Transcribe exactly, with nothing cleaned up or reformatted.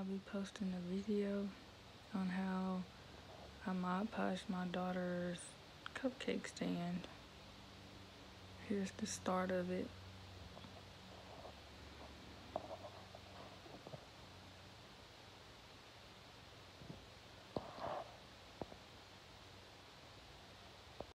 I'll be posting a video on how I Mod Podged my daughter's cupcake stand. Here's the start of it.